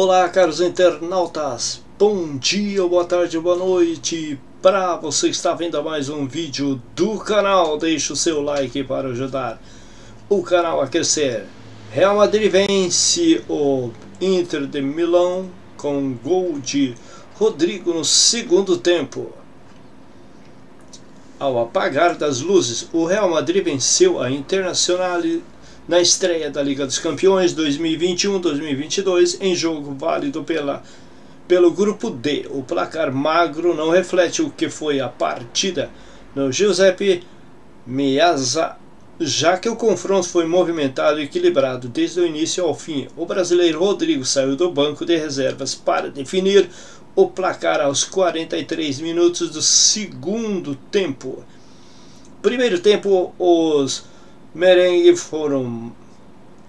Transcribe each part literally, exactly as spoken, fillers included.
Olá, caros internautas, bom dia, boa tarde, boa noite para você que está vendo mais um vídeo do canal. Deixe o seu like para ajudar o canal a crescer. Real Madrid vence o Inter de Milão com um gol de Rodrygo no segundo tempo. Ao apagar das luzes, o Real Madrid venceu a Internacional na estreia da Liga dos Campeões dois mil e vinte e um dois mil e vinte e dois, em jogo válido pela, pelo grupo D. O placar magro não reflete o que foi a partida no Giuseppe Meazza, já que o confronto foi movimentado e equilibrado desde o início ao fim. O brasileiro Rodrygo saiu do banco de reservas para definir o placar aos quarenta e três minutos do segundo tempo. Primeiro tempo, os Merengue foram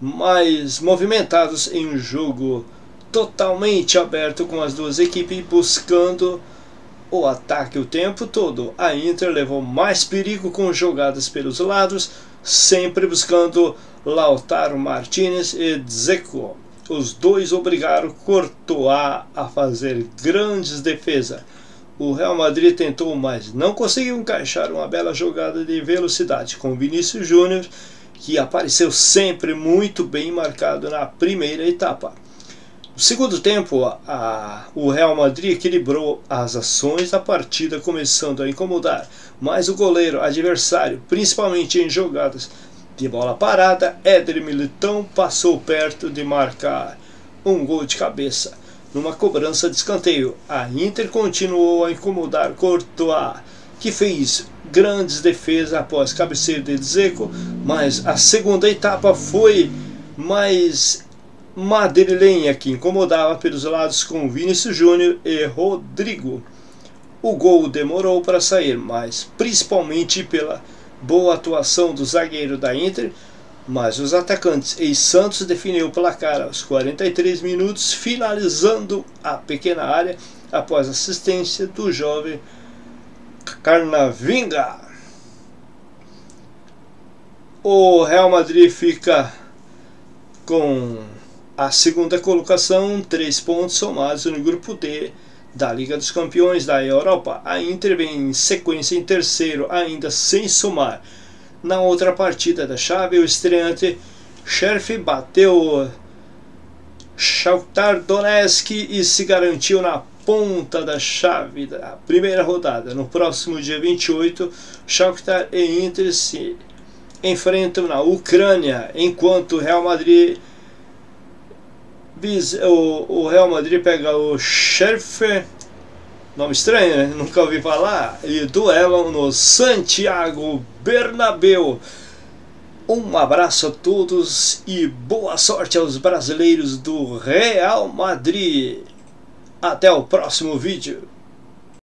mais movimentados em um jogo totalmente aberto, com as duas equipes buscando o ataque o tempo todo. A Inter levou mais perigo com jogadas pelos lados, sempre buscando Lautaro Martinez e Dzeko. Os dois obrigaram Courtois a fazer grandes defesas. O Real Madrid tentou, mas não conseguiu encaixar uma bela jogada de velocidade com Vinícius Júnior, que apareceu sempre muito bem marcado na primeira etapa. No segundo tempo, a, o Real Madrid equilibrou as ações da partida, começando a incomodar mais o goleiro adversário, principalmente em jogadas de bola parada. Éder Militão passou perto de marcar um gol de cabeça numa cobrança de escanteio. A Inter continuou a incomodar Courtois, que fez grandes defesas após cabeceio de Dzeko, mas a segunda etapa foi mais madrilenha, que incomodava pelos lados com Vinícius Júnior e Rodrygo. O gol demorou para sair, mas principalmente pela boa atuação do zagueiro da Inter. Mas os atacantes e Santos definiu o placar aos quarenta e três minutos, finalizando a pequena área após assistência do jovem Carnavinga. O Real Madrid fica com a segunda colocação, três pontos somados no grupo D da Liga dos Campeões da Europa. A Inter vem em sequência em terceiro, ainda sem somar. Na outra partida da chave, o estreante Scherf bateu Shakhtar Donetsk e se garantiu na ponta da chave da primeira rodada. No próximo dia vinte e oito, Shakhtar e Inter se enfrentam na Ucrânia, enquanto o Real Madrid, o Real Madrid pega o Scherf, nome estranho, né? Nunca ouvi falar, e duelam no Santiago Bernabéu. Um abraço a todos e boa sorte aos brasileiros do Real Madrid. Até o próximo vídeo.